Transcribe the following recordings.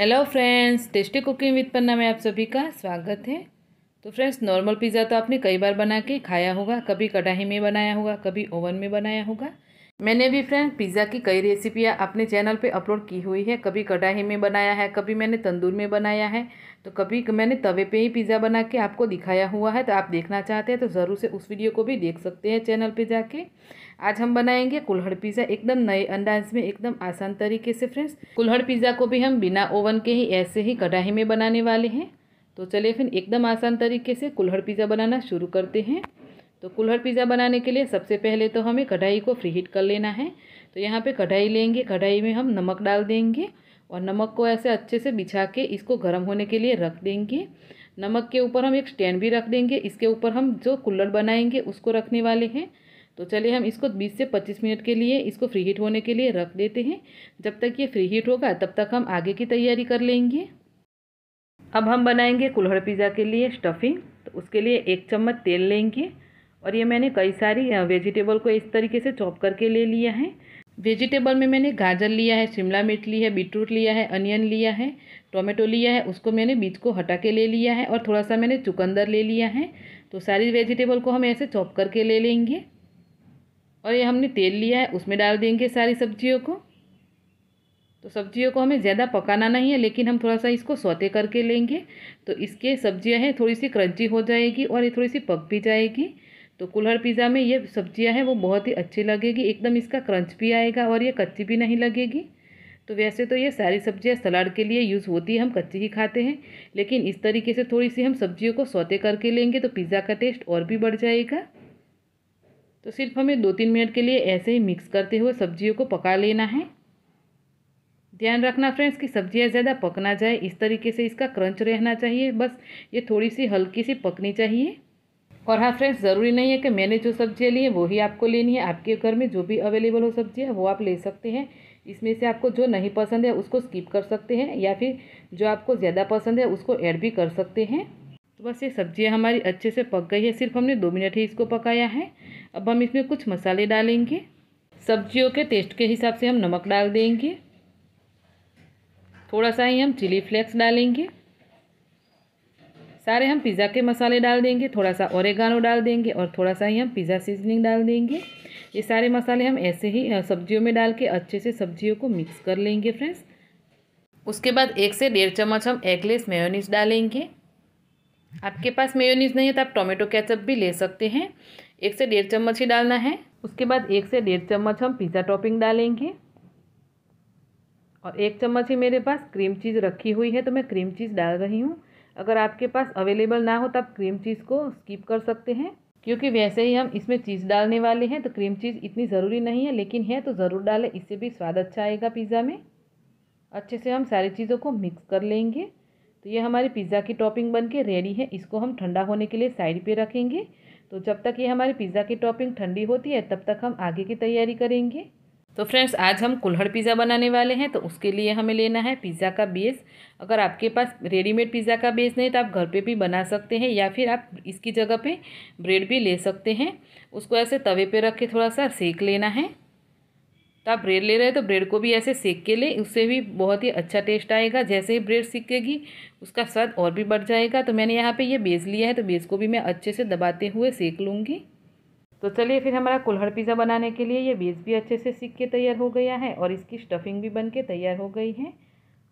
Hello friends, tasty cooking with Panna में आप सभी का स्वागत है। तो फ्रेंड्स, नॉर्मल पिज़्ज़ा तो आपने कई बार बना के खाया होगा, कभी कढ़ाई में बनाया होगा, कभी ओवन में बनाया होगा। मैंने भी फ्रेंड्स पिज़्ज़ा की कई रेसिपियाँ अपने चैनल पे अपलोड की हुई है। कभी कढ़ाई में बनाया है, कभी मैंने तंदूर में बनाया है, तो कभी मैंने तवे पे ही पिज़्ज़ा बना के आपको दिखाया हुआ है। तो आप देखना चाहते हैं तो ज़रूर से उस वीडियो को भी देख सकते हैं चैनल पे जाके। आज हम बनाएंगे कुल्हड़ पिज़्ज़ा एकदम नए अंदाज में, एकदम आसान तरीके से। फ्रेंड्स, कुल्हड़ पिज़्ज़ा को भी हम बिना ओवन के ही ऐसे ही कढ़ाई में बनाने वाले हैं। तो चलिए फिर एकदम आसान तरीके से कुल्हड़ पिज़्ज़ा बनाना शुरू करते हैं। तो कुल्हड़ पिज़्ज़ा बनाने के लिए सबसे पहले तो हमें कढ़ाई को प्रीहीट कर लेना है। तो यहाँ पे कढ़ाई लेंगे, कढ़ाई में हम नमक डाल देंगे और नमक को ऐसे अच्छे से बिछा के इसको गर्म होने के लिए रख देंगे। नमक के ऊपर हम एक स्टैंड भी रख देंगे, इसके ऊपर हम जो कुल्हड़ बनाएंगे उसको रखने वाले हैं। तो चलिए हम इसको 20 से 25 मिनट के लिए इसको प्रीहीट होने के लिए रख देते हैं। जब तक ये प्रीहीट होगा तब तक हम आगे की तैयारी कर लेंगे। अब हम बनाएंगे कुल्हड़ पिज़्ज़ा के लिए स्टफिंग। तो उसके लिए 1 चम्मच तेल लेंगे और ये मैंने कई सारी वेजिटेबल को इस तरीके से चॉप करके ले लिया है। वेजिटेबल में मैंने गाजर लिया है, शिमला मिर्च ली है, बीटरूट लिया है, अनियन लिया है, टोमेटो लिया है, उसको मैंने बीज को हटा के ले लिया है और थोड़ा सा मैंने चुकंदर ले लिया है। तो सारी वेजिटेबल को हम ऐसे चॉप करके ले लेंगे और ये हमने तेल लिया है उसमें डाल देंगे सारी सब्जियों को। तो सब्जियों को हमें ज़्यादा पकाना नहीं है, लेकिन हम थोड़ा सा इसको सौते करके लेंगे। तो इसके सब्जियाँ हैं थोड़ी सी क्रंची हो जाएगी और ये थोड़ी सी पक भी जाएगी। तो कुल्हड़ पिज़्ज़ा में ये सब्जियां हैं वो बहुत ही अच्छी लगेगी, एकदम इसका क्रंच भी आएगा और ये कच्ची भी नहीं लगेगी। तो वैसे तो ये सारी सब्जियां सलाद के लिए यूज़ होती है, हम कच्ची ही खाते हैं, लेकिन इस तरीके से थोड़ी सी हम सब्जियों को सौते करके लेंगे तो पिज़्ज़ा का टेस्ट और भी बढ़ जाएगा। तो सिर्फ हमें 2-3 मिनट के लिए ऐसे ही मिक्स करते हुए सब्जियों को पका लेना है। ध्यान रखना फ्रेंड्स कि सब्जियां ज़्यादा पक ना जाए, इस तरीके से इसका क्रंच रहना चाहिए, बस ये थोड़ी सी हल्की सी पकनी चाहिए। और हाँ फ्रेंड्स, ज़रूरी नहीं है कि मैंने जो सब्जियाँ ली हैं वही आपको लेनी है। आपके घर में जो भी अवेलेबल हो सब्जियाँ वो आप ले सकते हैं। इसमें से आपको जो नहीं पसंद है उसको स्किप कर सकते हैं या फिर जो आपको ज़्यादा पसंद है उसको ऐड भी कर सकते हैं। तो बस ये सब्जियाँ हमारी अच्छे से पक गई है, सिर्फ हमने 2 मिनट ही इसको पकाया है। अब हम इसमें कुछ मसाले डालेंगे। सब्जियों के टेस्ट के हिसाब से हम नमक डाल देंगे, थोड़ा सा ही हम चिली फ्लेक्स डालेंगे, सारे हम पिज़्ज़ा के मसाले डाल देंगे, थोड़ा सा ओरेगानो डाल देंगे और थोड़ा सा ही हम पिज़्ज़ा सीजनिंग डाल देंगे। ये सारे मसाले हम ऐसे ही सब्जियों में डाल के अच्छे से सब्जियों को मिक्स कर लेंगे फ्रेंड्स। उसके बाद 1 से 1.5 चम्मच हम एगलेस मेयोनीज़ डालेंगे। आपके पास मेयोनीज़ नहीं है तो आप टोमेटो केचप भी ले सकते हैं, 1 से 1.5 चम्मच ही डालना है। उसके बाद 1 से 1.5 चम्मच हम पिज़्ज़ा टॉपिंग डालेंगे और 1 चम्मच ही मेरे पास क्रीम चीज़ रखी हुई है तो मैं क्रीम चीज़ डाल रही हूँ। अगर आपके पास अवेलेबल ना हो तो आप क्रीम चीज़ को स्किप कर सकते हैं, क्योंकि वैसे ही हम इसमें चीज़ डालने वाले हैं तो क्रीम चीज़ इतनी ज़रूरी नहीं है, लेकिन है तो ज़रूर डालें, इससे भी स्वाद अच्छा आएगा पिज़्ज़ा में। अच्छे से हम सारी चीज़ों को मिक्स कर लेंगे। तो ये हमारी पिज़्ज़ा की टॉपिंग बन के रेडी है। इसको हम ठंडा होने के लिए साइड पर रखेंगे। तो जब तक ये हमारी पिज़्ज़ा की टॉपिंग ठंडी होती है तब तक हम आगे की तैयारी करेंगे। तो फ्रेंड्स, आज हम कुल्हड़ पिज़्ज़ा बनाने वाले हैं। तो उसके लिए हमें लेना है पिज़्ज़ा का बेस। अगर आपके पास रेडीमेड पिज़्ज़ा का बेस नहीं तो आप घर पे भी बना सकते हैं या फिर आप इसकी जगह पे ब्रेड भी ले सकते हैं। उसको ऐसे तवे पे रख के थोड़ा सा सेक लेना है। तो आप ब्रेड ले रहे हैं तो ब्रेड को भी ऐसे सेक के ले, उससे भी बहुत ही अच्छा टेस्ट आएगा। जैसे ही ब्रेड सेकेगी उसका स्वाद और भी बढ़ जाएगा। तो मैंने यहाँ पर ये बेस लिया है तो बेस को भी मैं अच्छे से दबाते हुए सेक लूँगी। तो चलिए फिर हमारा कुल्हड़ पिज़्ज़ा बनाने के लिए ये बेस भी अच्छे से सीख के तैयार हो गया है और इसकी स्टफिंग भी बन के तैयार हो गई है।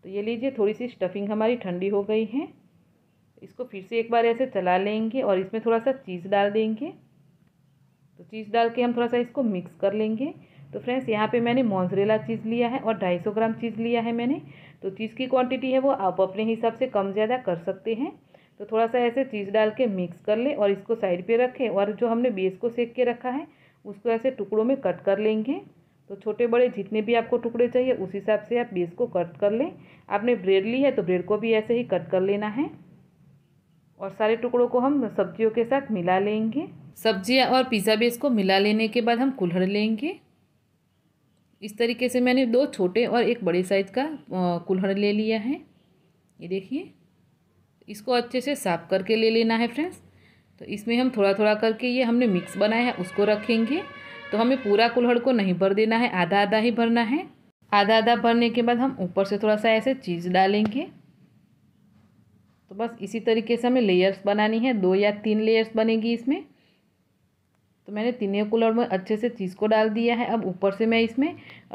तो ये लीजिए, थोड़ी सी स्टफिंग हमारी ठंडी हो गई है। इसको फिर से एक बार ऐसे चला लेंगे और इसमें थोड़ा सा चीज़ डाल देंगे। तो चीज़ डाल के हम थोड़ा सा इसको मिक्स कर लेंगे। तो फ्रेंड्स, यहाँ पे मैंने मोज़रेला चीज़ लिया है और 250 ग्राम चीज़ लिया है मैंने। तो चीज़ की क्वांटिटी है वो आप अपने हिसाब से कम ज़्यादा कर सकते हैं। तो थोड़ा सा ऐसे चीज़ डाल के मिक्स कर ले और इसको साइड पे रखें। और जो हमने बेस को सेक के रखा है उसको ऐसे टुकड़ों में कट कर लेंगे। तो छोटे बड़े जितने भी आपको टुकड़े चाहिए उस हिसाब से आप बेस को कट कर लें। आपने ब्रेड ली है तो ब्रेड को भी ऐसे ही कट कर लेना है और सारे टुकड़ों को हम सब्जियों के साथ मिला लेंगे। सब्जियाँ और पिज़्ज़ा बेस को मिला लेने के बाद हम कुल्हड़ लेंगे। इस तरीके से मैंने 2 छोटे और 1 बड़े साइज़ का कुल्हड़ ले लिया है। ये देखिए, इसको अच्छे से साफ करके ले लेना है फ्रेंड्स। तो इसमें हम थोड़ा थोड़ा करके ये हमने मिक्स बनाया है उसको रखेंगे। तो हमें पूरा कुल्हड़ को नहीं भर देना है, आधा आधा ही भरना है। आधा आधा भरने के बाद हम ऊपर से थोड़ा सा ऐसे चीज़ डालेंगे। तो बस इसी तरीके से हमें लेयर्स बनानी है, 2 या 3 लेयर्स बनेगी इसमें। तो मैंने तीनों कुल्हड़ में अच्छे से चीज़ को डाल दिया है। अब ऊपर से मैं इसमें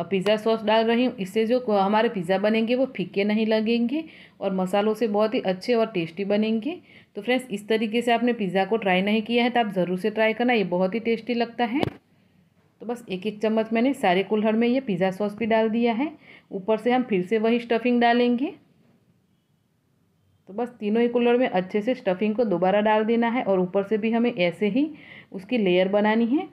पिज़्ज़ा सॉस डाल रही हूँ, इससे जो हमारे पिज़्ज़ा बनेंगे वो फीके नहीं लगेंगे और मसालों से बहुत ही अच्छे और टेस्टी बनेंगे। तो फ्रेंड्स, इस तरीके से आपने पिज़्ज़ा को ट्राई नहीं किया है तो आप ज़रूर से ट्राई करना, ये बहुत ही टेस्टी लगता है। तो बस 1-1 चम्मच मैंने सारे कुल्हड़ में ये पिज़्ज़ा सॉस भी डाल दिया है। ऊपर से हम फिर से वही स्टफिंग डालेंगे। तो बस तीनों ही कुल्हड़ में अच्छे से स्टफिंग को दोबारा डाल देना है और ऊपर से भी हमें ऐसे ही उसकी लेयर बनानी है।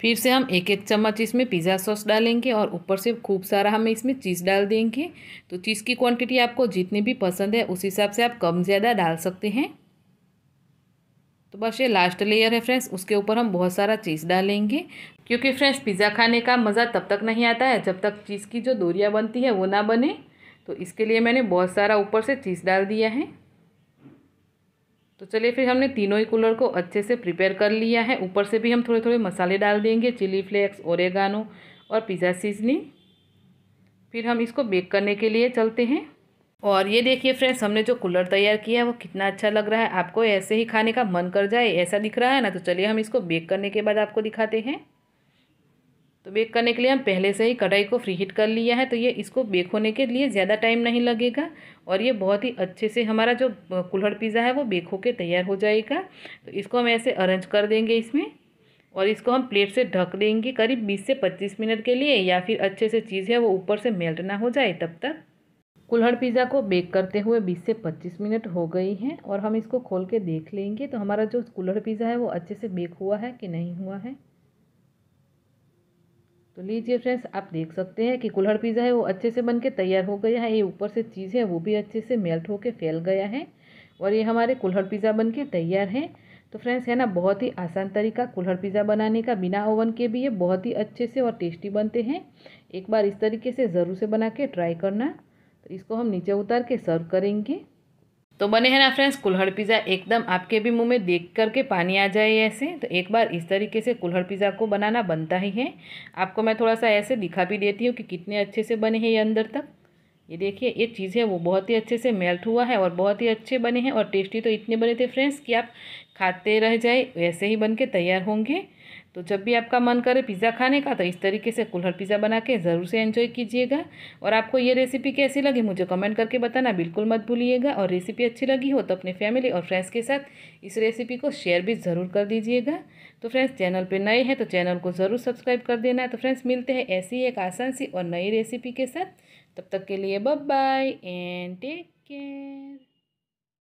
फिर से हम 1-1 चम्मच इसमें पिज़्ज़ा सॉस डालेंगे और ऊपर से खूब सारा हम इसमें चीज़ डाल देंगे। तो चीज़ की क्वांटिटी आपको जितनी भी पसंद है उस हिसाब से आप कम ज़्यादा डाल सकते हैं। तो बस ये लास्ट लेयर है फ्रेंड्स, उसके ऊपर हम बहुत सारा चीज़ डालेंगे, क्योंकि फ्रेंड्स पिज़्ज़ा खाने का मज़ा तब तक नहीं आता है जब तक चीज़ की जो दोरियाँ बनती है वो ना बने। तो इसके लिए मैंने बहुत सारा ऊपर से चीज़ डाल दिया है। तो चलिए फिर हमने तीनों ही कुल्हड़ को अच्छे से प्रिपेयर कर लिया है। ऊपर से भी हम थोड़े थोड़े मसाले डाल देंगे, चिली फ्लेक्स, ओरेगानो और पिज़्ज़ा सीजनिंग। फिर हम इसको बेक करने के लिए चलते हैं। और ये देखिए फ्रेंड्स, हमने जो कुल्हड़ तैयार किया है वो कितना अच्छा लग रहा है। आपको ऐसे ही खाने का मन कर जाए ऐसा दिख रहा है ना। तो चलिए हम इसको बेक करने के बाद आपको दिखाते हैं। तो बेक करने के लिए हम पहले से ही कढ़ाई को फ्री हीट कर लिया है, तो ये इसको बेक होने के लिए ज़्यादा टाइम नहीं लगेगा और ये बहुत ही अच्छे से हमारा जो कुल्हड़ पिज़्ज़ा है वो बेक होके तैयार हो जाएगा। तो इसको हम ऐसे अरेंज कर देंगे इसमें और इसको हम प्लेट से ढक देंगे करीब 20 से 25 मिनट के लिए, या फिर अच्छे से चीज़ है वो ऊपर से मेल्ट ना हो जाए तब तक। कुल्हड़ पिज़्ज़ा को बेक करते हुए 20 से 25 मिनट हो गई हैं और हम इसको खोल के देख लेंगे तो हमारा जो कुल्हड़ पिज़्ज़ा है वो अच्छे से बेक हुआ है कि नहीं हुआ है। तो लीजिए फ्रेंड्स, आप देख सकते हैं कि कुल्हड़ पिज़्ज़ा है वो अच्छे से बनके तैयार हो गया है। ये ऊपर से चीज़ है वो भी अच्छे से मेल्ट होके फैल गया है और ये हमारे कुल्हड़ पिज़्ज़ा बनके तैयार है। तो फ्रेंड्स, है ना, बहुत ही आसान तरीका कुल्हड़ पिज़्ज़ा बनाने का, बिना ओवन के भी ये बहुत ही अच्छे से और टेस्टी बनते हैं। एक बार इस तरीके से ज़रूर से बना के ट्राई करना। तो इसको हम नीचे उतार के सर्व करेंगे। तो बने हैं ना फ्रेंड्स कुल्हड़ पिज़्ज़ा, एकदम आपके भी मुंह में देख करके पानी आ जाए ऐसे। तो एक बार इस तरीके से कुल्हड़ पिज़्ज़ा को बनाना बनता ही है। आपको मैं थोड़ा सा ऐसे दिखा भी देती हूँ कि कितने अच्छे से बने हैं ये अंदर तक। ये देखिए, ये चीज़ है वो बहुत ही अच्छे से मेल्ट हुआ है और बहुत ही अच्छे बने हैं और टेस्टी तो इतने बने थे फ्रेंड्स कि आप खाते रह जाए, वैसे ही बन के तैयार होंगे। तो जब भी आपका मन करे पिज़्ज़ा खाने का तो इस तरीके से कुल्हड़ पिज़्ज़ा बना के ज़रूर से एंजॉय कीजिएगा। और आपको ये रेसिपी कैसी लगी मुझे कमेंट करके बताना बिल्कुल मत भूलिएगा। और रेसिपी अच्छी लगी हो तो अपने फैमिली और फ्रेंड्स के साथ इस रेसिपी को शेयर भी ज़रूर कर दीजिएगा। तो फ्रेंड्स, चैनल पर नए हैं तो चैनल को ज़रूर सब्सक्राइब कर देना। तो फ्रेंड्स, मिलते हैं ऐसी एक आसान सी और नई रेसिपी के साथ। तब तक के लिए bye bye and take care.